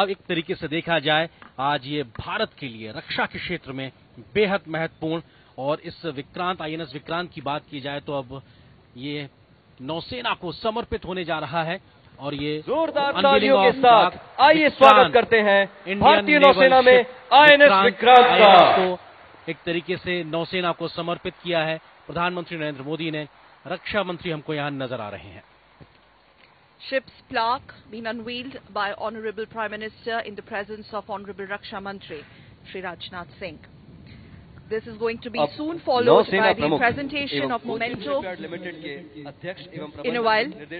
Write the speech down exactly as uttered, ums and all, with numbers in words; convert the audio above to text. अब एक तरीके से देखा जाए आज ये भारत के लिए रक्षा के क्षेत्र में बेहद महत्वपूर्ण, और इस विक्रांत आईएनएस विक्रांत की बात की जाए तो अब ये नौसेना को समर्पित होने जा रहा है। और ये जोरदार तालियों के साथ आइए स्वागत करते हैं भारतीय नौसेना में आईएनएस विक्रांत का। एक तरीके से नौसेना को समर्पित किया है प्रधानमंत्री नरेंद्र मोदी ने। रक्षा मंत्री हमको यहाँ नजर आ रहे हैं। Ship's plaque being unveiled by Honorable Prime Minister in the presence of Honorable Raksha Mantri Shri Rajnath Singh. This is going to be soon followed by the presentation of memento in a while.